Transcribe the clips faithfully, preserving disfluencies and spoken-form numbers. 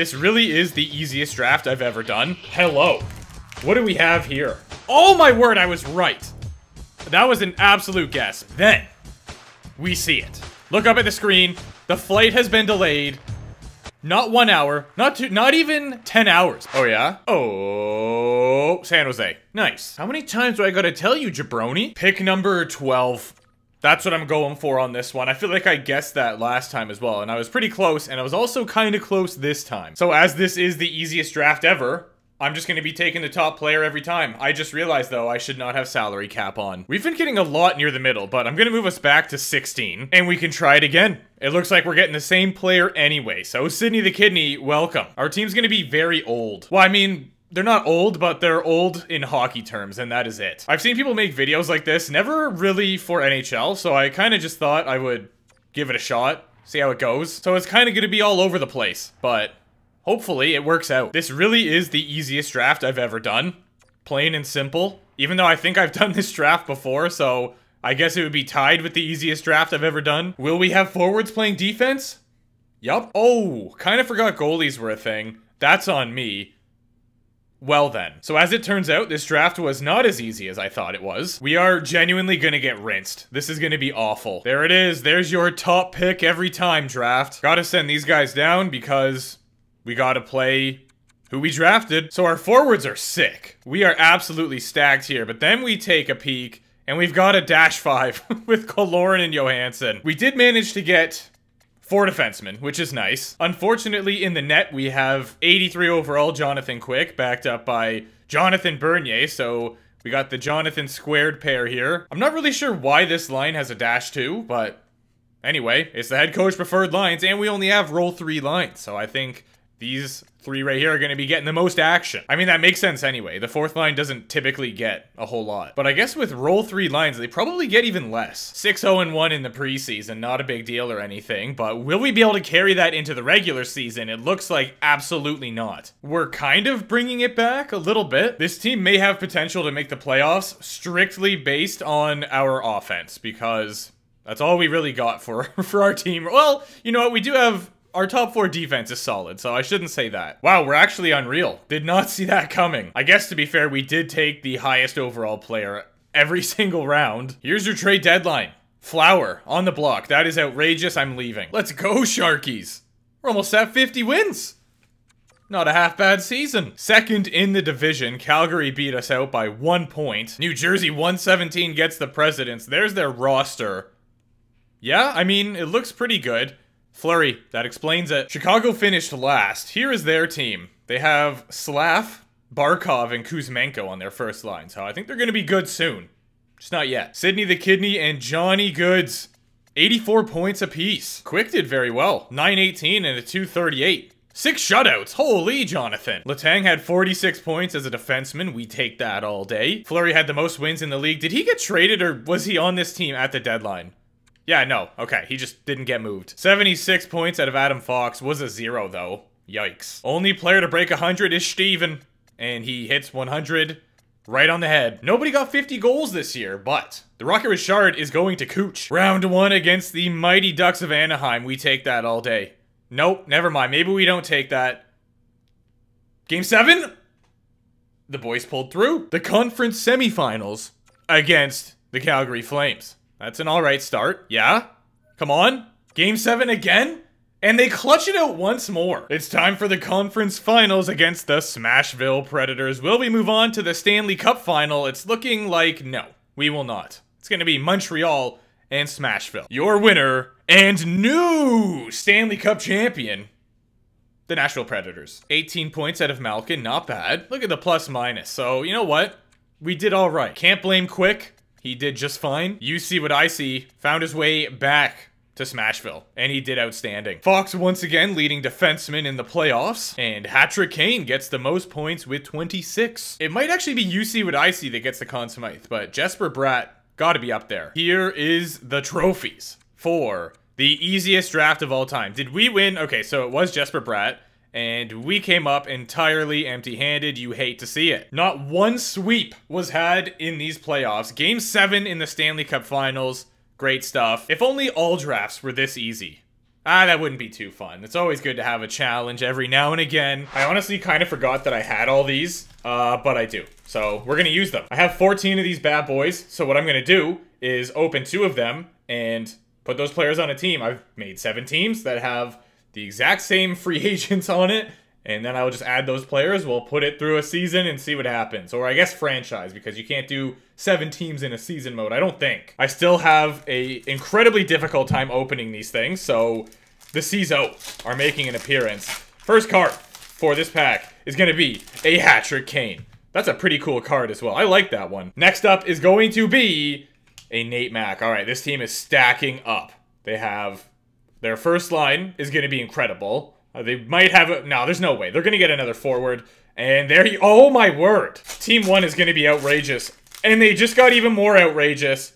This really is the easiest draft I've ever done. Hello. What do we have here? Oh my word, I was right. That was an absolute guess. Then we see it. Look up at the screen. The flight has been delayed. Not one hour. Not two. Not even ten hours. Oh, yeah? Oh, San Jose. Nice. How many times do I gotta tell you, jabroni? Pick number twelve. That's what I'm going for on this one. I feel like I guessed that last time as well, and I was pretty close, and I was also kind of close this time. So as this is the easiest draft ever, I'm just going to be taking the top player every time. I just realized, though, I should not have salary cap on. We've been getting a lot near the middle, but I'm going to move us back to sixteen, and we can try it again. It looks like we're getting the same player anyway, so Sydney the Kidney, welcome. Our team's going to be very old. Well, I mean, they're not old, but they're old in hockey terms, and that is it. I've seen people make videos like this, never really for N H L, so I kind of just thought I would give it a shot, see how it goes. So it's kind of going to be all over the place, but hopefully it works out. This really is the easiest draft I've ever done. Plain and simple. Even though I think I've done this draft before, so I guess it would be tied with the easiest draft I've ever done. Will we have forwards playing defense? Yup. Oh, kind of forgot goalies were a thing. That's on me. Well then. So as it turns out, this draft was not as easy as I thought it was. We are genuinely gonna get rinsed. This is gonna be awful. There it is. There's your top pick every time, draft. Gotta send these guys down because we gotta play who we drafted. So our forwards are sick. We are absolutely stacked here, but then we take a peek, and we've got a dash five with Kaloran and Johansson. We did manage to get four defensemen, which is nice. Unfortunately, in the net, we have eighty-three overall Jonathan Quick, backed up by Jonathan Bernier, so we got the Jonathan squared pair here. I'm not really sure why this line has a dash two, but anyway, it's the head coach preferred lines, and we only have roll three lines, so I think these three right here are going to be getting the most action. I mean, that makes sense anyway. The fourth line doesn't typically get a whole lot. But I guess with roll three lines, they probably get even less. six oh one in the preseason, not a big deal or anything. But will we be able to carry that into the regular season? It looks like absolutely not. We're kind of bringing it back a little bit. This team may have potential to make the playoffs strictly based on our offense. Because that's all we really got for, for our team. Well, you know what? We do have our top four defense is solid, so I shouldn't say that. Wow, we're actually unreal. Did not see that coming. I guess, to be fair, we did take the highest overall player every single round. Here's your trade deadline. Flower on the block. That is outrageous. I'm leaving. Let's go, Sharkies. We're almost at fifty wins. Not a half bad season. Second in the division, Calgary beat us out by one point. New Jersey one seventeen gets the Presidents. There's their roster. Yeah, I mean, it looks pretty good. Flurry, that explains it. Chicago finished last. Here is their team. They have Slav, Barkov, and Kuzmenko on their first line, so I think they're going to be good soon. Just not yet. Sydney the Kidney and Johnny Goods. eighty-four points apiece. Quick did very well. nine eighteen and a two thirty-eight. Six shutouts. Holy Jonathan. Letang had forty-six points as a defenseman. We take that all day. Flurry had the most wins in the league. Did he get traded or was he on this team at the deadline? Yeah, no. Okay, he just didn't get moved. seventy-six points out of Adam Fox was a zero, though. Yikes. Only player to break one hundred is Steven, and he hits one hundred right on the head. Nobody got fifty goals this year, but the Rocket Richard is going to Cooch. Round one against the mighty Ducks of Anaheim. We take that all day. Nope, never mind. Maybe we don't take that. Game seven? The boys pulled through. The conference semifinals against the Calgary Flames. That's an all right start. Yeah? Come on. Game seven again? And they clutch it out once more. It's time for the conference finals against the Smashville Predators. Will we move on to the Stanley Cup final? It's looking like no, we will not. It's going to be Montreal and Smashville. Your winner and new Stanley Cup champion, the Nashville Predators. eighteen points out of Malkin. Not bad. Look at the plus minus. So, you know what? We did all right. Can't blame Quick. He did just fine. You see what I see. Found his way back to Smashville. And he did outstanding. Fox once again leading defenseman in the playoffs. And Hattrick Kane gets the most points with twenty-six. It might actually be you see what I see that gets the Conn Smythe. But Jesper Bratt got to be up there. Here is the trophies for the easiest draft of all time. Did we win? Okay, so it was Jesper Bratt. And we came up entirely empty-handed. You hate to see it. Not one sweep was had in these playoffs. Game seven in the Stanley Cup Finals. Great stuff. If only all drafts were this easy. Ah, that wouldn't be too fun. It's always good to have a challenge every now and again. I honestly kind of forgot that I had all these, uh, but I do. So we're gonna use them. I have fourteen of these bad boys. So what I'm gonna do is open two of them and put those players on a team. I've made seven teams that have the exact same free agents on it. And then I will just add those players. We'll put it through a season and see what happens. Or I guess franchise, because you can't do seven teams in a season mode, I don't think. I still have a incredibly difficult time opening these things. So the C I S O are making an appearance. First card for this pack is going to be a Hat-Trick Kane. That's a pretty cool card as well. I like that one. Next up is going to be a Nate Mack. All right, this team is stacking up. They have... Their first line is going to be incredible. Uh, they might have a... No, there's no way. They're going to get another forward. And there you... Oh, my word. Team one is going to be outrageous. And they just got even more outrageous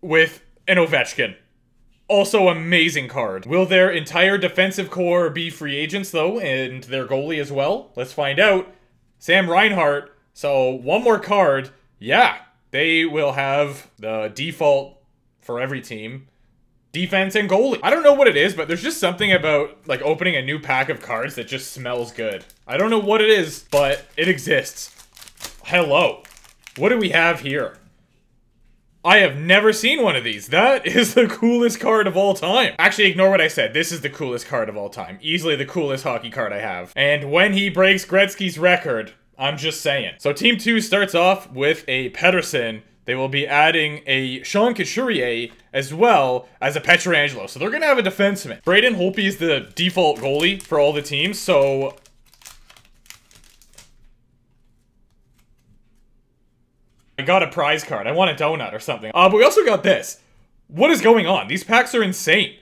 with an Ovechkin. Also amazing card. Will their entire defensive core be free agents, though? And their goalie as well? Let's find out. Sam Reinhart. So, one more card. Yeah. They will have the default for every team. Defense and goalie. I don't know what it is, but there's just something about, like, opening a new pack of cards that just smells good. I don't know what it is, but it exists. Hello. What do we have here? I have never seen one of these. That is the coolest card of all time. Actually, ignore what I said. This is the coolest card of all time. Easily the coolest hockey card I have. And when he breaks Gretzky's record, I'm just saying. So Team two starts off with a Pettersson. They will be adding a Sean Couturier as well as a Pietrangelo. So they're going to have a defenseman. Braden Holtby is the default goalie for all the teams. So I got a prize card. I want a donut or something. Uh, but we also got this. What is going on? These packs are insane.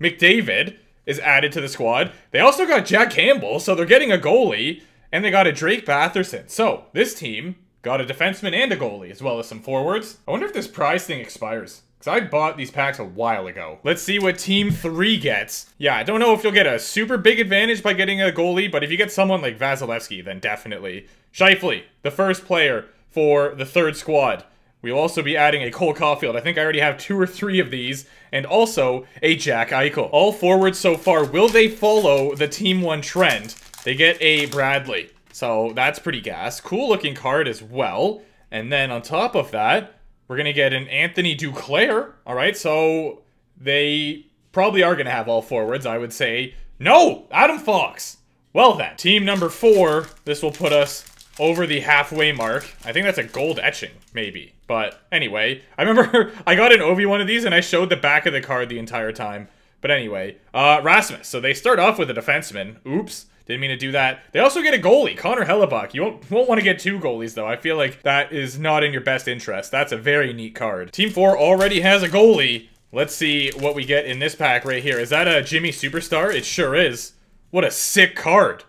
McDavid is added to the squad. They also got Jack Campbell. So they're getting a goalie. And they got a Drake Batherson. So this team... got a defenseman and a goalie, as well as some forwards. I wonder if this prize thing expires, because I bought these packs a while ago. Let's see what Team three gets. Yeah, I don't know if you'll get a super big advantage by getting a goalie, but if you get someone like Vasilevsky, then definitely. Scheifele, the first player for the third squad. We'll also be adding a Cole Caulfield. I think I already have two or three of these. And also a Jack Eichel. All forwards so far. Will they follow the Team one trend? They get a Bradley. So that's pretty gas. Cool looking card as well. And then on top of that, we're going to get an Anthony Duclair. All right, so they probably are going to have all forwards, I would say. No! Adam Fox! Well then, team number four, this will put us over the halfway mark. I think that's a gold etching, maybe. But anyway, I remember I got an Ovi one of these and I showed the back of the card the entire time. But anyway, uh, Rasmus. So they start off with a defenseman. Oops. Didn't mean to do that. They also get a goalie, Connor Hellebuyck. You won't, won't want to get two goalies, though. I feel like that is not in your best interest. That's a very neat card. Team four already has a goalie. Let's see what we get in this pack right here. Is that a Jimmy Superstar? It sure is. What a sick card.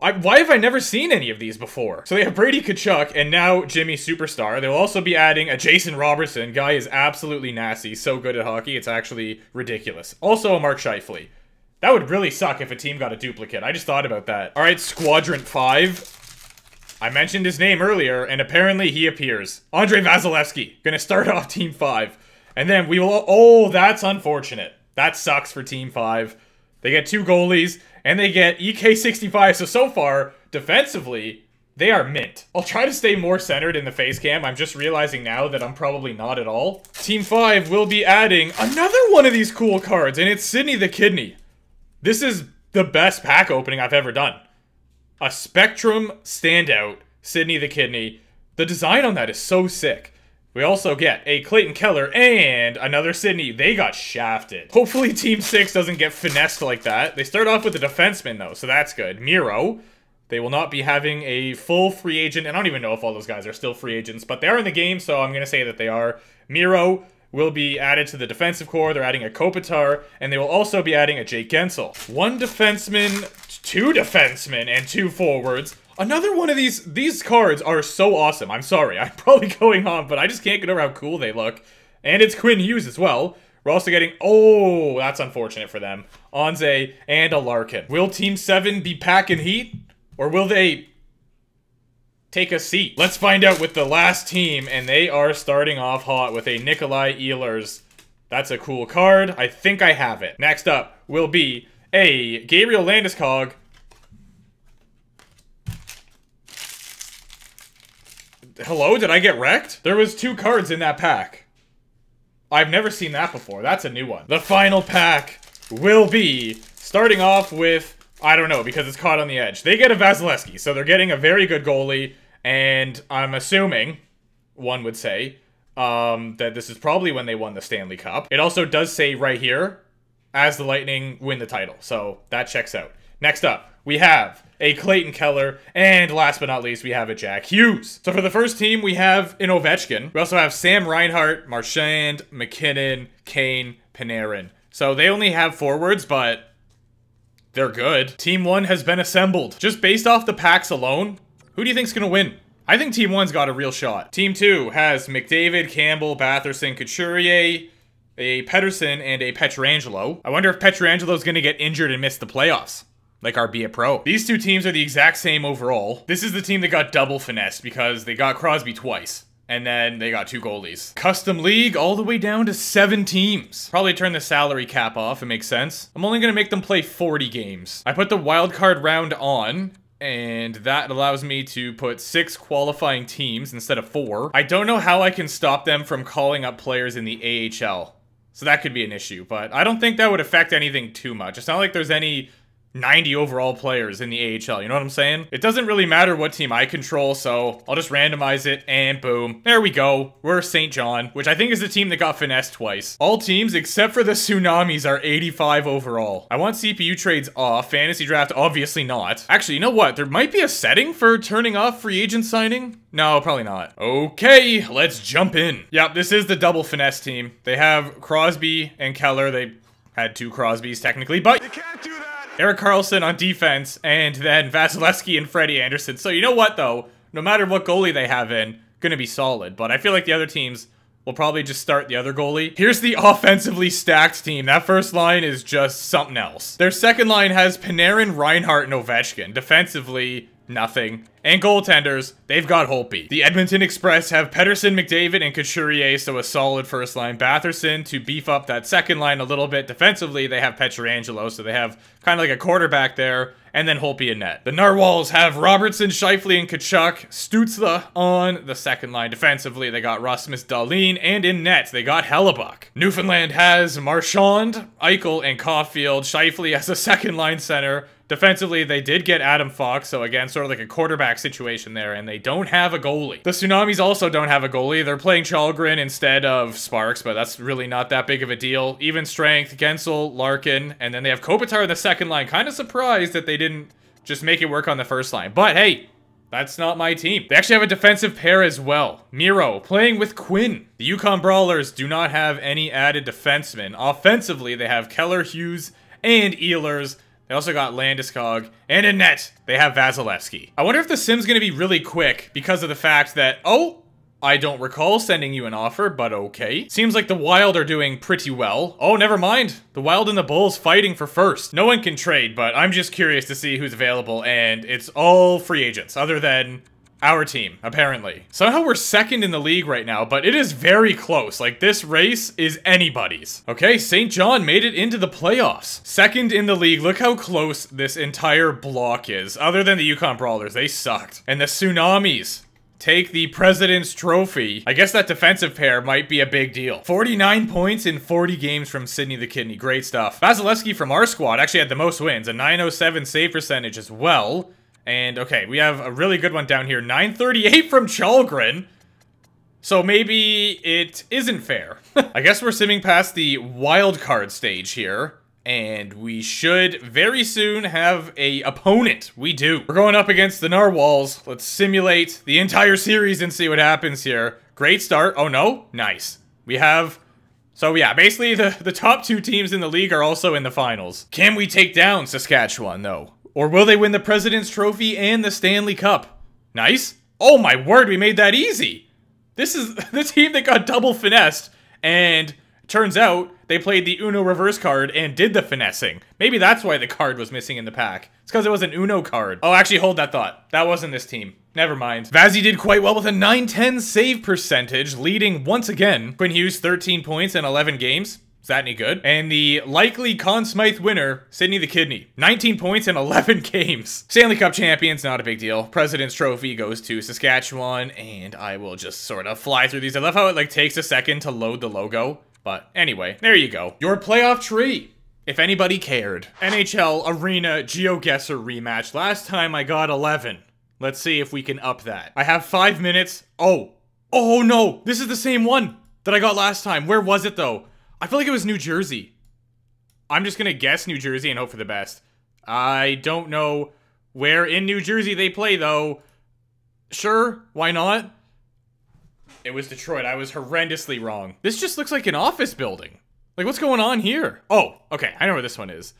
I, why have I never seen any of these before? So they have Brady Tkachuk and now Jimmy Superstar. They'll also be adding a Jason Robertson. Guy is absolutely nasty. So good at hockey. It's actually ridiculous. Also a Mark Scheifele. That would really suck if a team got a duplicate. I just thought about that. All right, Squadron five. I mentioned his name earlier, and apparently he appears. Andre Vasilevsky, going to start off Team five. And then we will... Oh, that's unfortunate. That sucks for Team five. They get two goalies, and they get E K sixty-five. So, so far, defensively, they are mint. I'll try to stay more centered in the face cam. I'm just realizing now that I'm probably not at all. Team five will be adding another one of these cool cards, and it's Sidney the Kidney. This is the best pack opening I've ever done. A Spectrum standout, Sidney the Kidney. The design on that is so sick. We also get a Clayton Keller and another Sidney. They got shafted. Hopefully Team six doesn't get finessed like that. They start off with a defenseman though, so that's good. Miro. They will not be having a full free agent. And I don't even know if all those guys are still free agents, but they are in the game, so I'm going to say that they are. Miro will be added to the defensive core. They're adding a Kopitar, and they will also be adding a Jake Gensel. One defenseman, two defensemen, and two forwards. Another one of these, these cards are so awesome. I'm sorry, I'm probably going on, but I just can't get over how cool they look. And it's Quinn Hughes as well. We're also getting, oh, that's unfortunate for them. Anze and a Larkin. Will Team seven be packing heat? Or will they take a seat? Let's find out with the last team, and they are starting off hot with a Nikolai Ehlers. That's a cool card. I think I have it. Next up will be a Gabriel Landeskog. Hello, did I get wrecked? There was two cards in that pack. I've never seen that before. That's a new one. The final pack will be starting off with, I don't know, because it's caught on the edge. They get a Vasilevsky, so they're getting a very good goalie, and I'm assuming, one would say, um, that this is probably when they won the Stanley Cup. It also does say right here, as the Lightning win the title, so that checks out. Next up, we have a Clayton Keller, and last but not least, we have a Jack Hughes. So for the first team, we have an Ovechkin. We also have Sam Reinhart, Marchand, McKinnon, Kane, Panarin. So they only have forwards, but they're good. Team one has been assembled. Just based off the packs alone, who do you think's gonna win? I think Team one's got a real shot. Team two has McDavid, Campbell, Batherson, Couturier, a Pettersson, and a Pietrangelo. I wonder if Pietrangelo's gonna get injured and miss the playoffs, like our Be a Pro. These two teams are the exact same overall. This is the team that got double finessed because they got Crosby twice, and then they got two goalies. Custom league all the way down to seven teams. Probably turn the salary cap off, it makes sense. I'm only gonna make them play forty games. I put the wild card round on, and that allows me to put six qualifying teams instead of four. I don't know how I can stop them from calling up players in the A H L. So that could be an issue, but I don't think that would affect anything too much. It's not like there's any ninety overall players in the A H L, you know what I'm saying? It doesn't really matter what team I control, so I'll just randomize it, and boom. There we go. We're Saint John, which I think is the team that got finessed twice. All teams except for the Tsunamis are eighty-five overall. I want C P U trades off. Fantasy draft, obviously not. Actually, you know what? There might be a setting for turning off free agent signing. No, probably not. Okay, let's jump in. Yep, this is the double finesse team. They have Crosby and Keller. They had two Crosbys technically, but you can't do that. Eric Carlson on defense, and then Vasilevsky and Freddie Anderson. So you know what, though? No matter what goalie they have in, gonna be solid. But I feel like the other teams will probably just start the other goalie. Here's the offensively stacked team. That first line is just something else. Their second line has Panarin, Reinhart, and Ovechkin. Defensively, nothing. And goaltenders, they've got Holtby. The Edmonton Express have Pettersson, McDavid, and Couturier, so a solid first line. Batherson to beef up that second line a little bit. Defensively, they have Pietrangelo, so they have kind of like a quarterback there, and then Holtby and net. The Narwhals have Robertson, Scheifele, and Kachuk. Stützle on the second line. Defensively, they got Rasmus Dahlin, and in net, they got Hellebuck. Newfoundland has Marchand, Eichel, and Caulfield. Scheifele as a second line center. Defensively, they did get Adam Fox, so again, sort of like a quarterback situation there, and they don't have a goalie. The Tsunamis also don't have a goalie. They're playing Chalgren instead of Sparks, but that's really not that big of a deal. Even strength, Gensel, Larkin, and then they have Kopitar in the second line. Kind of surprised that they didn't just make it work on the first line, but hey, that's not my team. They actually have a defensive pair as well. Miro playing with Quinn. The Yukon Brawlers do not have any added defensemen. Offensively, they have Keller, Hughes, and Ehlers. They also got Landeskog, and in net, they have Vasilevsky. I wonder if the sim's gonna be really quick because of the fact that, oh, I don't recall sending you an offer, but okay. Seems like the Wild are doing pretty well. Oh, never mind. The Wild and the Bulls fighting for first. No one can trade, but I'm just curious to see who's available, and it's all free agents, other than our team, apparently. Somehow we're second in the league right now, but it is very close. Like, this race is anybody's. Okay, Saint John made it into the playoffs. Second in the league. Look how close this entire block is. Other than the Yukon Brawlers, they sucked. And the Tsunamis take the President's Trophy. I guess that defensive pair might be a big deal. forty-nine points in forty games from Sidney the Kidney. Great stuff. Vasilevsky from our squad actually had the most wins. A nine oh seven save percentage as well. And, okay, we have a really good one down here. nine thirty-eight from Chalgren. So maybe it isn't fair. I guess we're simming past the wild card stage here. And we should very soon have a opponent. We do. We're going up against the Narwhals. Let's simulate the entire series and see what happens here. Great start. Oh, no? Nice. We have... So yeah, basically the, the top two teams in the league are also in the finals. Can we take down Saskatchewan, though? Or will they win the President's Trophy and the Stanley Cup? Nice. Oh my word, we made that easy. This is the team that got double finessed and Turns out, they played the Uno reverse card and did the finessing. Maybe that's why the card was missing in the pack. It's because it was an Uno card. Oh, actually, hold that thought. That wasn't this team. Never mind. Vazzy did quite well with a nine ten save percentage, leading once again. Quinn Hughes, thirteen points in eleven games. Is that any good? And the likely Conn Smythe winner, Sidney the Kidney. nineteen points in eleven games. Stanley Cup champions, not a big deal. President's Trophy goes to Saskatchewan, and I will just sort of fly through these. I love how it, like, takes a second to load the logo. But anyway, there you go. Your playoff tree, if anybody cared. N H L Arena GeoGuessr rematch. Last time I got eleven. Let's see if we can up that. I have five minutes. Oh. Oh, no. This is the same one that I got last time. Where was it, though? I feel like it was New Jersey. I'm just going to guess New Jersey and hope for the best. I don't know where in New Jersey they play, though. Sure, why not? It was Detroit. I was horrendously wrong. This just looks like an office building. Like, what's going on here? Oh, okay. I know where this one is.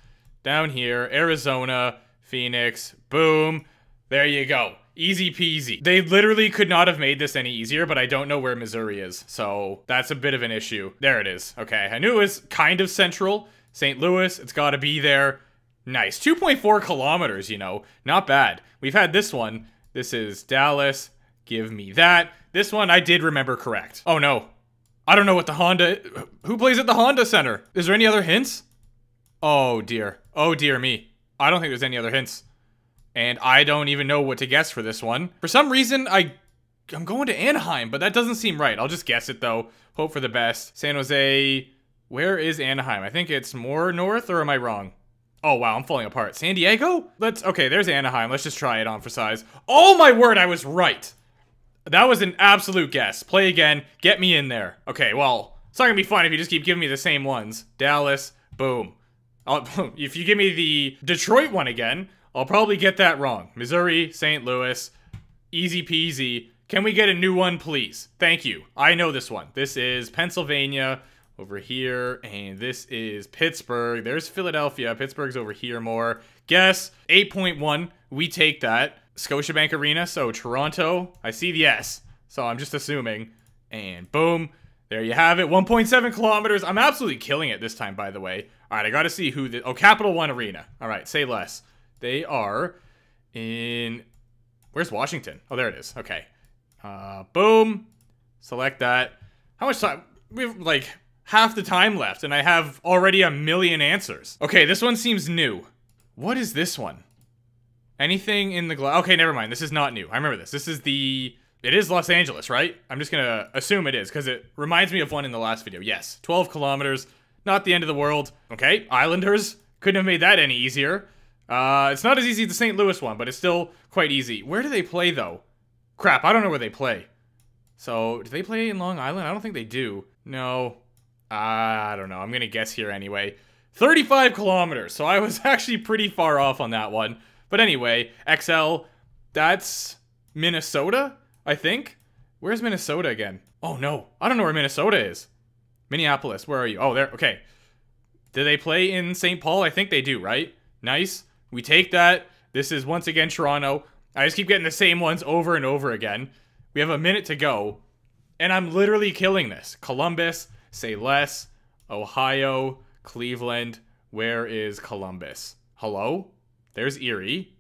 Down here, Arizona, Phoenix, boom. There you go. Easy peasy. They literally could not have made this any easier, but I don't know where Missouri is, so that's a bit of an issue. There it is. Okay, I knew it was kind of central. Saint Louis, it's gotta be there. Nice. two point four kilometers, you know. Not bad. We've had this one. This is Dallas. Give me that. This one I did remember correct. Oh, no. I don't know what the Honda... Who plays at the Honda Center? Is there any other hints? Oh, dear. Oh, dear me. I don't think there's any other hints. And I don't even know what to guess for this one. For some reason, I, I'm going to Anaheim, but that doesn't seem right. I'll just guess it, though. Hope for the best. San Jose... Where is Anaheim? I think it's more north, or am I wrong? Oh, wow, I'm falling apart. San Diego? Let's... Okay, there's Anaheim. Let's just try it on for size. Oh, my word, I was right! That was an absolute guess. Play again. Get me in there. Okay, well, it's not gonna be fun if you just keep giving me the same ones. Dallas, boom. I'll, if you give me the Detroit one again, I'll probably get that wrong. Missouri, Saint Louis, easy peasy. Can we get a new one, please? Thank you. I know this one. This is Pennsylvania over here, and this is Pittsburgh. There's Philadelphia. Pittsburgh's over here more. Guess, eight point one. We take that. Scotiabank Arena, so Toronto. I see the S, so I'm just assuming. And boom, there you have it. one point seven kilometers. I'm absolutely killing it this time, by the way. All right, I got to see who the... Oh, Capital One Arena. All right, say less. They are in... Where's Washington? Oh, there it is. Okay. Uh, boom. Select that. How much time? We have, like, half the time left, and I have already a million answers. Okay, this one seems new. What is this one? Anything in the glass? Okay, never mind. This is not new. I remember this. This is the... It is Los Angeles, right? I'm just going to assume it is, because it reminds me of one in the last video. Yes. twelve kilometers. Not the end of the world. Okay. Islanders. Couldn't have made that any easier. Uh, it's not as easy as the Saint Louis one, but it's still quite easy. Where do they play, though? Crap. I don't know where they play. So, do they play in Long Island? I don't think they do. No. Uh, I don't know. I'm going to guess here anyway. thirty-five kilometers. So, I was actually pretty far off on that one. But anyway, X L, that's Minnesota, I think. Where's Minnesota again? Oh, no. I don't know where Minnesota is. Minneapolis, where are you? Oh, there. Okay. Do they play in Saint Paul? I think they do, right? Nice. We take that. This is, once again, Toronto. I just keep getting the same ones over and over again. We have a minute to go, and I'm literally killing this. Columbus, say less, Ohio, Cleveland. Where is Columbus? Hello? There's Erie.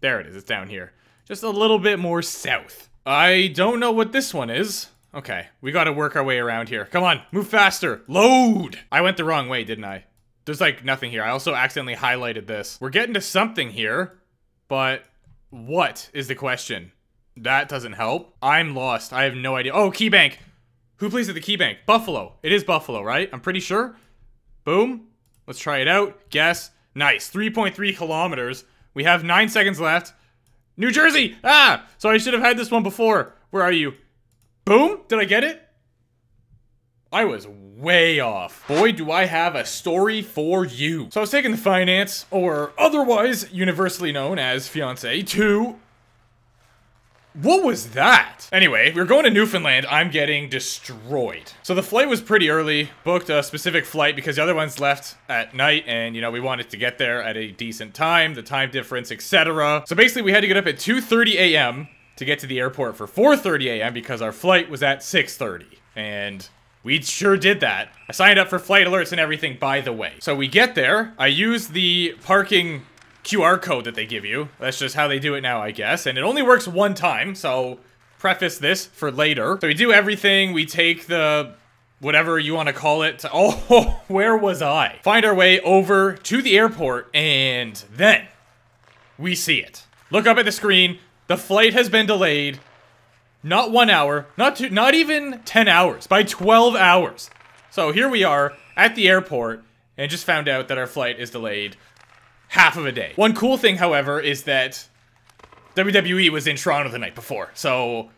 There it is. It's down here. Just a little bit more south. I don't know what this one is. Okay. We got to work our way around here. Come on. Move faster. Load. I went the wrong way, didn't I? There's like nothing here. I also accidentally highlighted this. We're getting to something here, but what is the question? That doesn't help. I'm lost. I have no idea. Oh, KeyBank. Who plays at the KeyBank? Buffalo. It is Buffalo, right? I'm pretty sure. Boom. Let's try it out. Guess. Nice. three point three kilometers. We have nine seconds left. New Jersey! Ah! So I should have had this one before. Where are you? Boom! Did I get it? I was way off. Boy, do I have a story for you. So I was taking the finance, or otherwise universally known as fiancé, to... What was that? Anyway, we were going to Newfoundland. I'm getting destroyed. So the flight was pretty early. Booked a specific flight because the other ones left at night. And, you know, we wanted to get there at a decent time. The time difference, et cetera. So basically, we had to get up at two thirty a m to get to the airport for four thirty a m because our flight was at six thirty. And We sure did that. I signed up for flight alerts and everything, by the way. So we get there. I use the parking Q R code that they give you. That's just how they do it now, I guess. And it only works one time, so preface this for later. So we do everything. We take the whatever you want to call it. Oh, where was I? Find our way over to the airport, and then we see it. Look up at the screen. The flight has been delayed. Not one hour, not two, not even ten hours, by twelve hours. So here we are at the airport and just found out that our flight is delayed half of a day. One cool thing, however, is that W W E was in Toronto the night before. So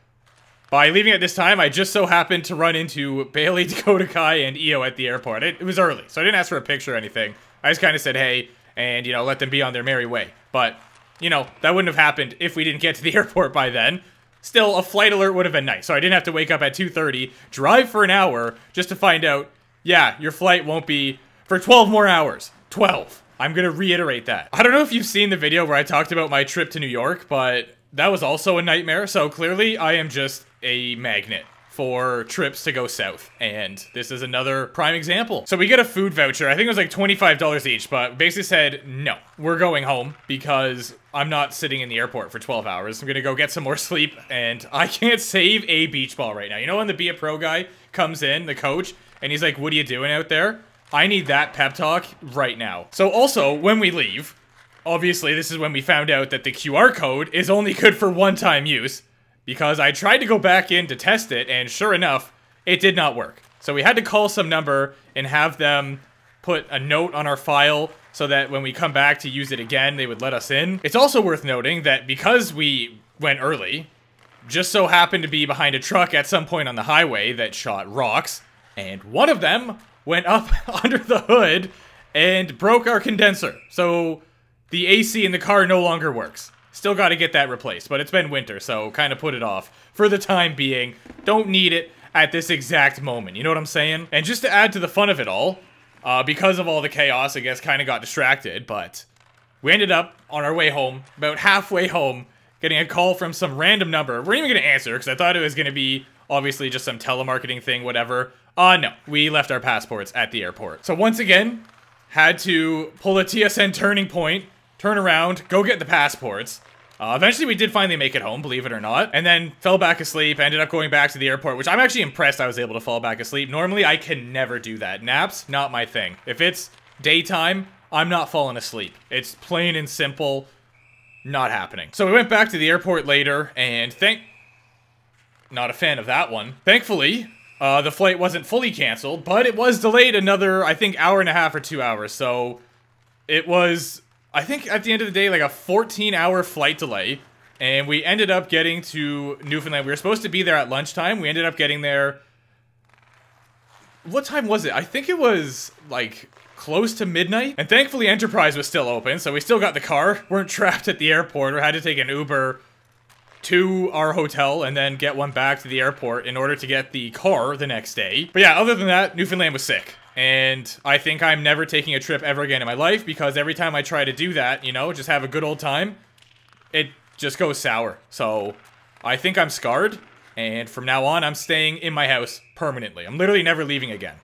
by leaving at this time, I just so happened to run into Bayley, Dakota Kai, and Io at the airport. It, it was early, so I didn't ask for a picture or anything. I just kind of said, hey, and, you know, let them be on their merry way. But, you know, that wouldn't have happened if we didn't get to the airport by then. Still, a flight alert would have been nice, so I didn't have to wake up at two thirty, drive for an hour, just to find out, yeah, your flight won't be for twelve more hours. twelve. I'm gonna reiterate that. I don't know if you've seen the video where I talked about my trip to New York, but that was also a nightmare, so clearly I am just a magnet for trips to go south, and this is another prime example. So we get a food voucher. I think it was like twenty-five dollars each, but basically said, no, we're going home because I'm not sitting in the airport for twelve hours. I'm gonna go get some more sleep, and I can't save a beach ball right now. You know when the Be A Pro guy comes in, the coach, and he's like, what are you doing out there? I need that pep talk right now. So also, when we leave, obviously this is when we found out that the Q R code is only good for one-time use, because I tried to go back in to test it, and sure enough, it did not work. So we had to call some number and have them put a note on our file so that when we come back to use it again, they would let us in. It's also worth noting that because we went early, just so happened to be behind a truck at some point on the highway that shot rocks, and one of them went up under the hood and broke our condenser. So the A C in the car no longer works. Still gotta get that replaced, but it's been winter, so kind of put it off for the time being. Don't need it at this exact moment, you know what I'm saying? And just to add to the fun of it all, Uh, because of all the chaos, I guess, kind of got distracted, but we ended up on our way home, about halfway home, getting a call from some random number. We're even going to answer, because I thought it was going to be, obviously, just some telemarketing thing, whatever. Uh, no, we left our passports at the airport. So once again, had to pull a T S N turning point, turn around, go get the passports. Uh, eventually, we did finally make it home, believe it or not, and then fell back asleep, ended up going back to the airport, which I'm actually impressed I was able to fall back asleep. Normally, I can never do that. Naps, not my thing. If it's daytime, I'm not falling asleep. It's plain and simple, not happening. So we went back to the airport later, and thank... Not a fan of that one. Thankfully, uh, the flight wasn't fully canceled, but it was delayed another, I think, hour and a half or two hours, so it was, I think at the end of the day, like a fourteen hour flight delay, and we ended up getting to Newfoundland. We were supposed to be there at lunchtime. We ended up getting there, what time was it? I think it was like close to midnight, and thankfully Enterprise was still open, so we still got the car, weren't trapped at the airport, or had to take an Uber to our hotel and then get one back to the airport in order to get the car the next day. But yeah, other than that, Newfoundland was sick. And I think I'm never taking a trip ever again in my life, because every time I try to do that, you know, just have a good old time, it just goes sour. So I think I'm scarred, and from now on, I'm staying in my house permanently. I'm literally never leaving again.